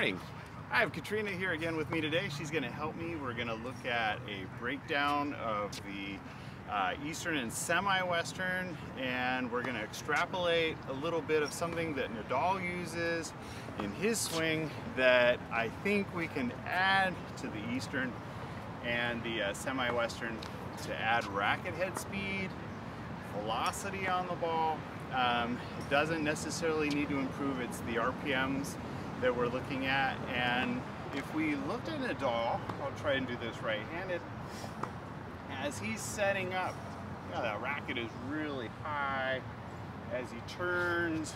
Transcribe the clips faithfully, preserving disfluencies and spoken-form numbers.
morning. I have Katrina here again with me today. She's going to help me. We're going to look at a breakdown of the uh, Eastern and semi-Western, and we're going to extrapolate a little bit of something that Nadal uses in his swing that I think we can add to the Eastern and the uh, semi-Western to add racket head speed, velocity on the ball. Um, it doesn't necessarily need to improve. It's the R P Ms that we're looking at, and if we looked at Nadal, I'll try and do this right-handed, as he's setting up, you know, that racket is really high as he turns.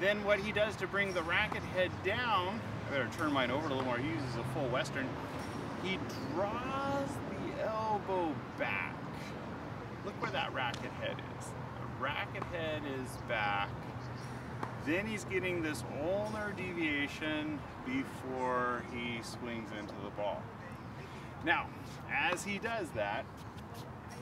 Then what he does to bring the racket head down, I better turn mine over a little more, he uses a full Western, he draws the elbow back. Look where that racket head is. The racket head is back. Then he's getting this ulnar deviation before he swings into the ball. Now, as he does that,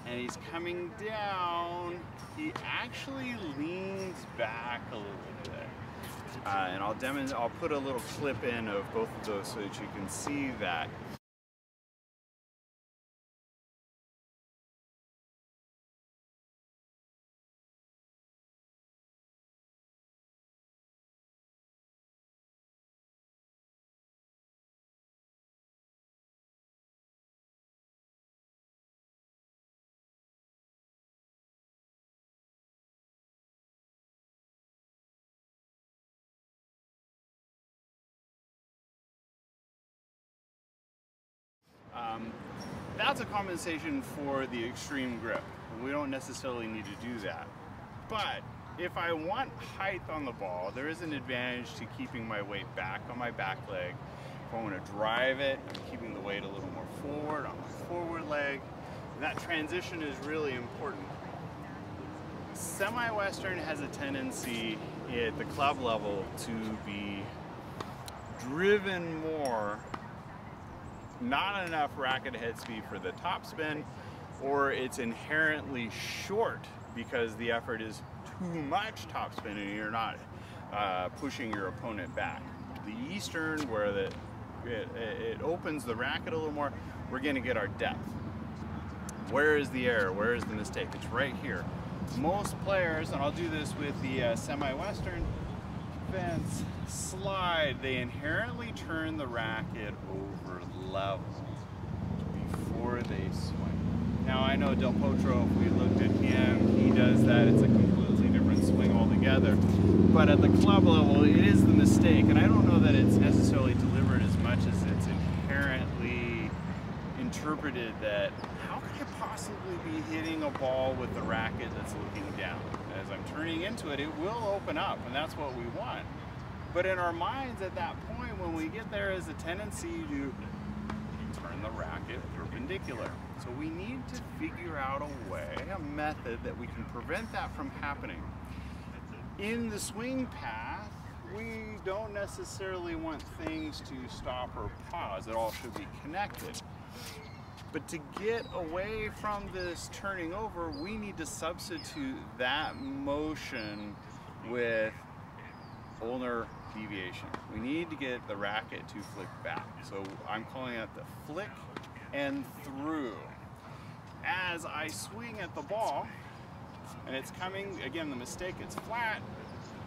and he's coming down, he actually leans back a little bit. Uh, and I'll demo, I'll put a little clip in of both of those so that you can see that. Um, that's a compensation for the extreme grip. We don't necessarily need to do that. But if I want height on the ball, there is an advantage to keeping my weight back on my back leg. If I want to drive it, I'm keeping the weight a little more forward on my forward leg. And that transition is really important. Semi-Western has a tendency at the club level to be driven more. Not enough racket head speed for the topspin, or it's inherently short because the effort is too much topspin and you're not uh, pushing your opponent back. The Eastern, where the, it, it opens the racket a little more, we're going to get our depth. Where is the error? Where is the mistake? It's right here. Most players, and I'll do this with the uh, semi-Western fence slide, they inherently turn the racket over level before they swing. Now I know Del Potro, if we looked at him, he does that. It's a completely different swing altogether. But at the club level, it is the mistake, and I don't know that it's necessarily delivered as much as it's inherently interpreted that how could I possibly be hitting a ball with the racket that's looking down? As I'm turning into it, it will open up, and that's what we want. But in our minds at that point, when we get there, is a tendency to turn the racket perpendicular. So we need to figure out a way, a method that we can prevent that from happening. In the swing path, we don't necessarily want things to stop or pause. It all should be connected. But to get away from this turning over, we need to substitute that motion with ulnar deviation. We need to get the racket to flick back. So I'm calling it the flick and through. As I swing at the ball, and it's coming, again, the mistake, it's flat,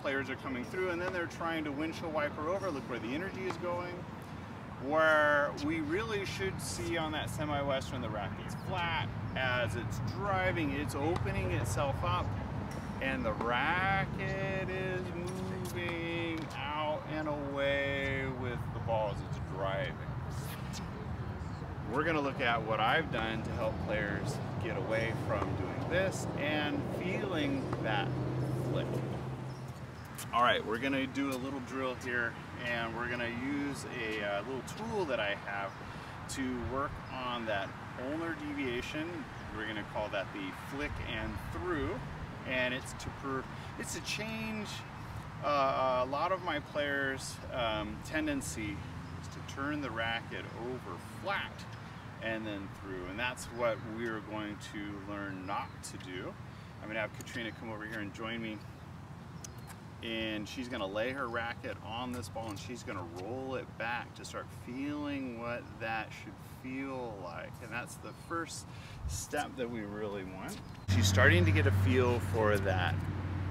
players are coming through, and then they're trying to windshield wiper over. Look where the energy is going. Where we really should see on that semi-Western, the racket's flat. As it's driving, it's opening itself up, and the racket is moving out and away with the ball as it's driving. We're going to look at what I've done to help players get away from doing this and feeling that flick. All right, we're going to do a little drill here, and we're going to use a uh, little tool that I have to work on that ulnar deviation. We're going to call that the flick and through, and it's to per it's to change. Uh, a lot of my players' um, tendency is to turn the racket over flat and then through, and that's what we're going to learn not to do. I'm going to have Katrina come over here and join me and she's gonna lay her racket on this ball and she's gonna roll it back to start feeling what that should feel like. And that's the first step that we really want. She's starting to get a feel for that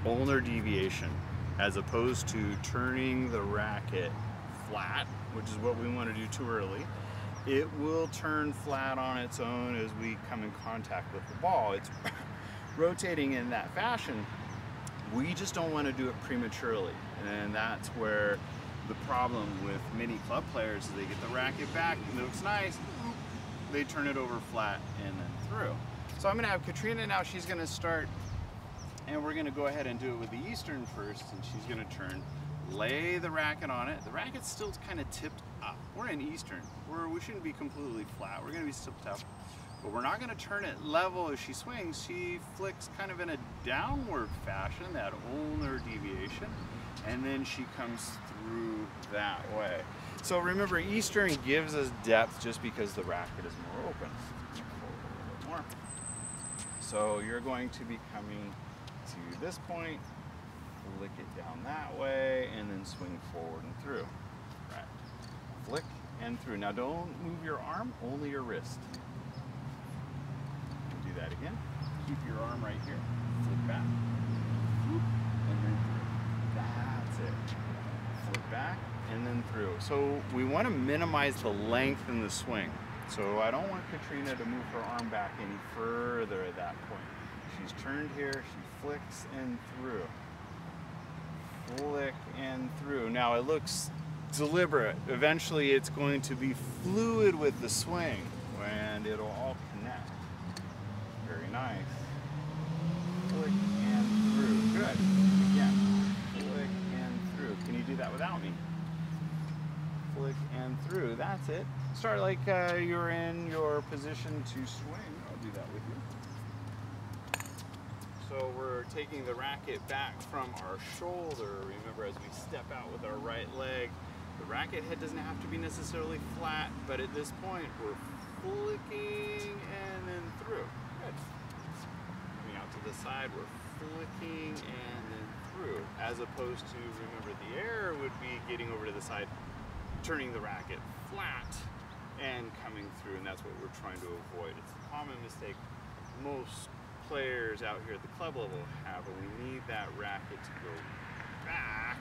ulnar deviation as opposed to turning the racket flat, which is what we want to do too early. It will turn flat on its own as we come in contact with the ball. It's rotating in that fashion. We just don't want to do it prematurely, and that's where the problem with many club players is they get the racket back, it looks nice, they turn it over flat and then through. So I'm going to have Katrina now, she's going to start, and we're going to go ahead and do it with the Eastern first, and she's going to turn, lay the racket on it. The racket's still kind of tipped up. We're in Eastern. We're, we shouldn't be completely flat. We're going to be tipped up. But we're not going to turn it level as she swings. She flicks kind of in a downward fashion, that ulnar deviation, and then she comes through that way. So remember, Eastern gives us depth just because the racket is more open. More. So you're going to be coming to this point, flick it down that way, and then swing forward and through. Right. Flick and through. Now don't move your arm, only your wrist. Do that again. Keep your arm right here. Flip back. Whoop, and then through. That's it. Flip back and then through. So we want to minimize the length in the swing. So I don't want Katrina to move her arm back any further at that point. She's turned here, she flicks and through. Flick and through. Now it looks deliberate. Eventually it's going to be fluid with the swing and it'll all connect. Very nice. Flick and through. Good. Again. Flick and through. Can you do that without me? Flick and through. That's it. Start like uh, you're in your position to swing. I'll do that with you. So we're taking the racket back from our shoulder. Remember, as we step out with our right leg, the racket head doesn't have to be necessarily flat, but at this point, we're flicking and then through. Good. Coming out to the side, we're flicking and then through, as opposed to, remember, the error would be getting over to the side, turning the racket flat and coming through, and that's what we're trying to avoid. It's a common mistake most players out here at the club level have, and we need that racket to go back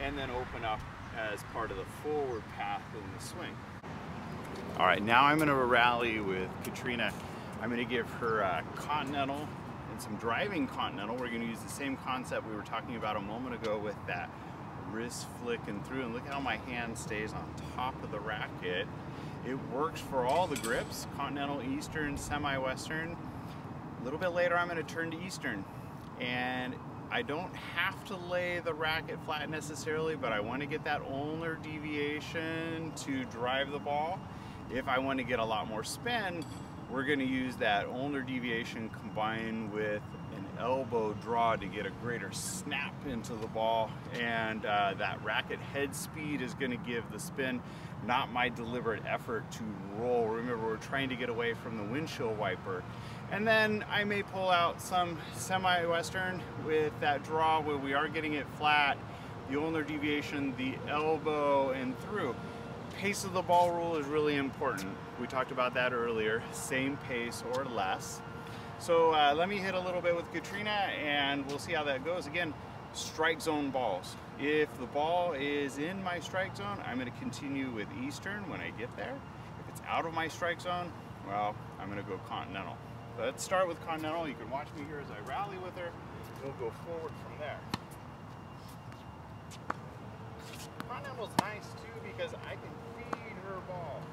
and then open up as part of the forward path in the swing. All right, now I'm going to rally with Katrina. I'm going to give her a continental and some driving continental. We're going to use the same concept we were talking about a moment ago with that wrist flicking through, and look how my hand stays on top of the racket. It works for all the grips, continental, Eastern, semi-Western. A little bit later I'm going to turn to Eastern, and I don't have to lay the racket flat necessarily, but I want to get that ulnar deviation to drive the ball. If I want to get a lot more spin, we're going to use that ulnar deviation combined with an elbow draw to get a greater snap into the ball, and uh, that racket head speed is going to give the spin, not my deliberate effort to roll. Remember, we're trying to get away from the windshield wiper. And then I may pull out some semi-Western with that draw where we are getting it flat, the ulnar deviation, the elbow, and through. Pace of the ball rule is really important. We talked about that earlier, same pace or less. So uh, let me hit a little bit with Katrina and we'll see how that goes. Again, strike zone balls. If the ball is in my strike zone, I'm going to continue with Eastern when I get there. If it's out of my strike zone, well, I'm going to go continental. Let's start with continental. You can watch me here as I rally with her. We'll go forward from there. Continental's nice too because I can feed her balls.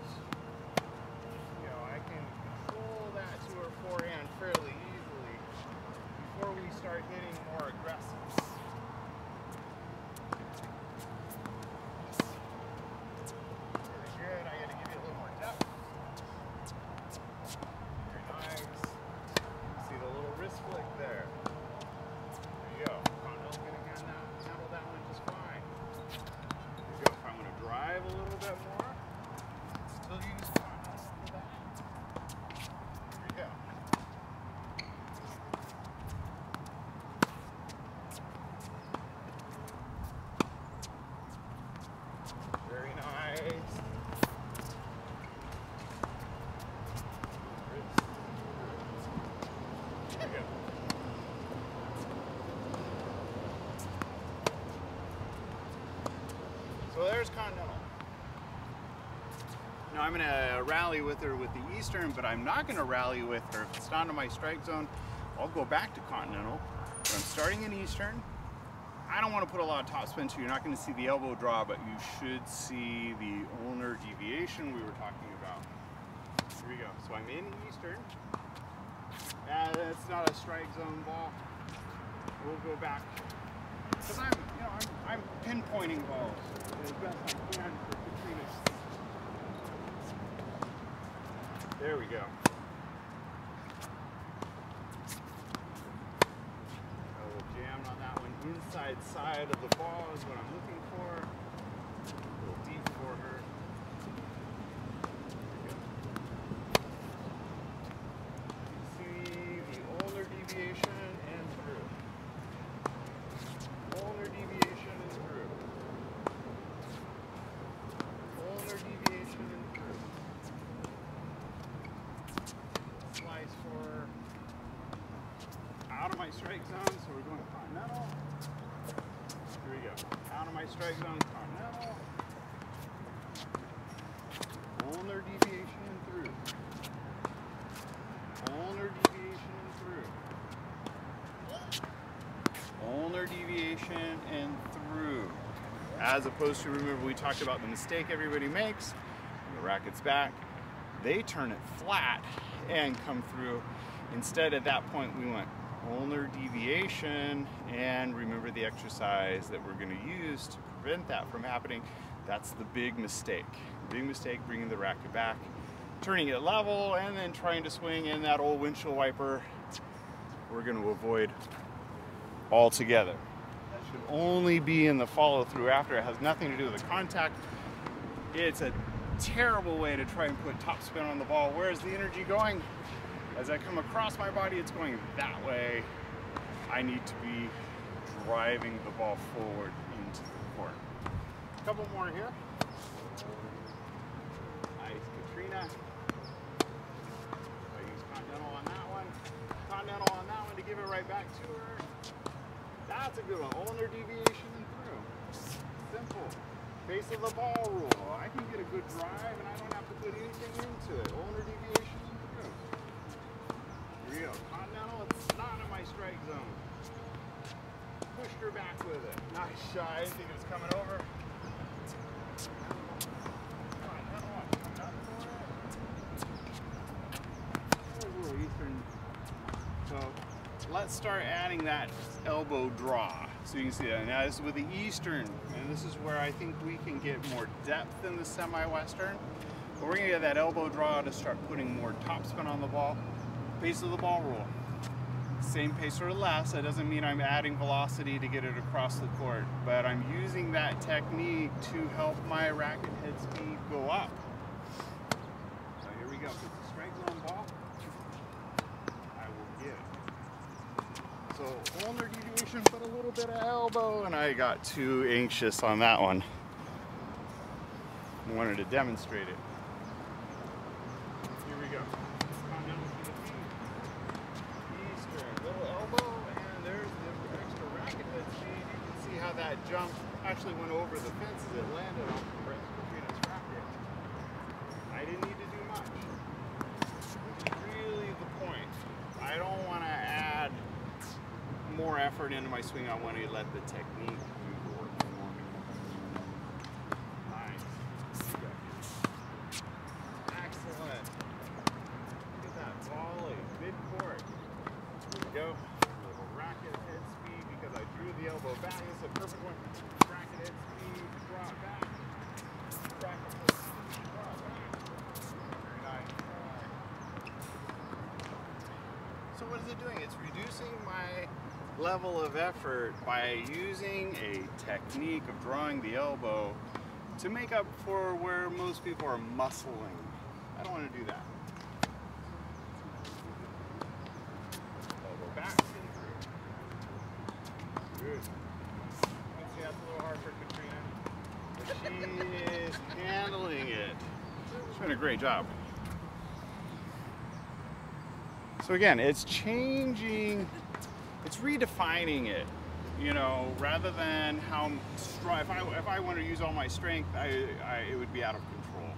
You know, I can pull that to her forehand fairly easily before we start hitting more aggressive. There's Continental. Now I'm going to rally with her with the Eastern, but I'm not going to rally with her. If it's not in my strike zone, I'll go back to Continental. But I'm starting in Eastern. I don't want to put a lot of topspin, so you're not going to see the elbow draw, but you should see the ulnar deviation we were talking about. Here we go. So I'm in Eastern. Nah, that's not a strike zone ball. We'll go back. Because I'm, you know, I'm, I'm pinpointing balls as best I can for Katrina. There we go. A little jam on that one. Inside side of the ball is what I'm looking for. A little deep for her. Strike zone, so we're going continental. Here we go. Out of my strike zone, continental. Ulnar deviation and through. Ulnar deviation and through. Ulnar deviation and through. As opposed to, remember, we talked about the mistake everybody makes. The racket's back. They turn it flat and come through. Instead, at that point, we went ulnar deviation, and remember the exercise that we're going to use to prevent that from happening. That's the big mistake. The big mistake, bringing the racket back, turning it level, and then trying to swing in that old windshield wiper. We're going to avoid altogether. That should only be in the follow-through after. It has nothing to do with the contact. It's a terrible way to try and put topspin on the ball. Where is the energy going? As I come across my body, it's going that way. I need to be driving the ball forward into the court. A couple more here. Nice, Katrina. I use Continental on that one. Continental on that one to give it right back to her. That's a good one. Ulnar deviation and through. Simple. Face of the ball rule. I can get a good drive and I don't have to put anything into it. Ulnar deviation. Real. Continental, it's not in my strike zone. Pushed her back with it. Nice shot. I didn't think it was coming over. Continental, I'm coming up for it. There's a little Eastern. So let's start adding that elbow draw. So you can see that. Now this is with the Eastern. And this is where I think we can get more depth in the semi-Western. But we're going to get that elbow draw to start putting more topspin on the ball. Pace of the ball rule. Same pace or less. That doesn't mean I'm adding velocity to get it across the court, but I'm using that technique to help my racket head speed go up. So here we go. If it's a strike zone ball, I will give. So ulnar deviation, but a little bit of elbow, and I got too anxious on that one. I wanted to demonstrate it. Here we go. That jump actually went over the fence as it landed on Katrina's racket. I didn't need to do much. That's really the point. I don't want to add more effort into my swing. I want to let the technique do the work for me. Nice. Excellent. Look at that volley. Mid-court. Here we go. The elbow back, this is a perfect one. Bracket head speed, draw it back. Bracket head speed, draw it back. Very nice. So what is it doing? It's reducing my level of effort by using a technique of drawing the elbow to make up for where most people are muscling. I don't want to do that. Elbow back. Good. See, that's a little hard for Katrina, but she is handling it. She's doing a great job. So again, it's changing, it's redefining it. you know, rather than how strong, if I, if I want to use all my strength, I, I, it would be out of control.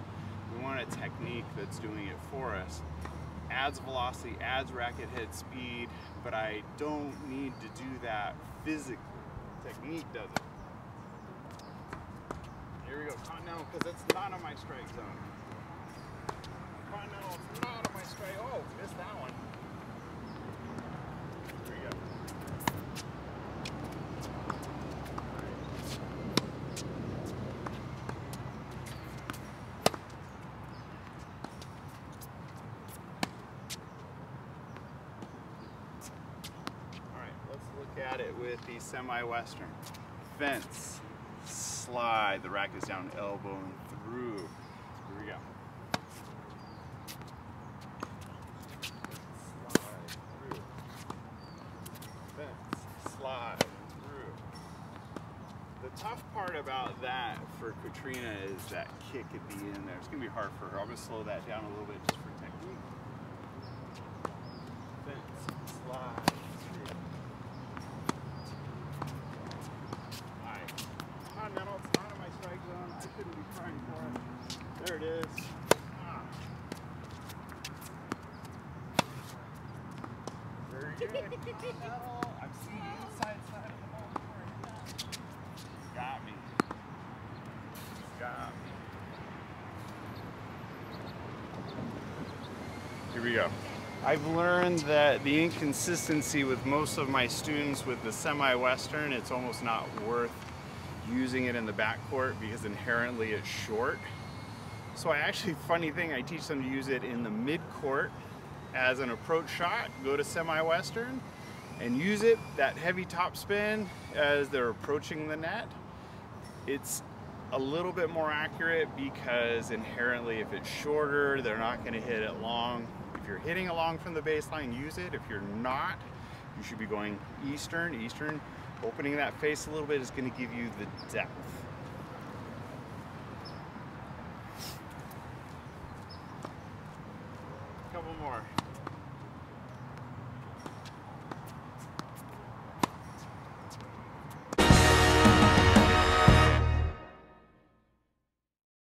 We want a technique that's doing it for us. Adds velocity, adds racket head speed, but I don't need to do that physically. Technique does it. Here we go, continental, because it's not on my strike zone. Continental, it's not on my strike, oh, missed that one. Here we go. At it with the semi-western. Fence, slide, the racket is down, elbow and through. Here we go. Slide through. Fence, slide through. The tough part about that for Katrina is that kick at the end there. It's going to be hard for her. I'm going to slow that down a little bit just for technique. Fence, slide. There it is. Ah. Very good. I'm seeing the inside side of the ball before. Got me. Got me. Here we go. I've learned that the inconsistency with most of my students with the semi-western, it's almost not worth using it in the backcourt because inherently it's short. So I actually, funny thing, I teach them to use it in the midcourt as an approach shot, go to semi-western and use it, that heavy topspin as they're approaching the net. It's a little bit more accurate because inherently if it's shorter, they're not gonna hit it long. If you're hitting along from the baseline, use it. If you're not, you should be going eastern, eastern. Opening that face a little bit is gonna give you the depth. Couple more.